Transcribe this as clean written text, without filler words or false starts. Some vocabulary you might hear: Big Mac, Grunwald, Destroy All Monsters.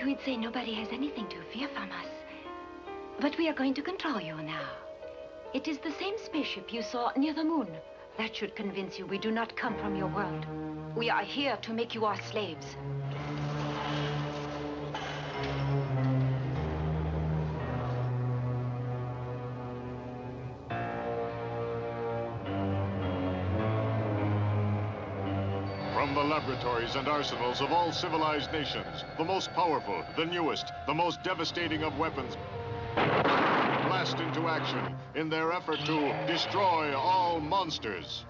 who'd say nobody has anything to fear from us. But we are going to control you now. It is the same spaceship you saw near the moon. That should convince you we do not come from your world. We are here to make you our slaves. From the laboratories and arsenals of all civilized nations, the most powerful, the newest, the most devastating of weapons blast into action in their effort to destroy all monsters.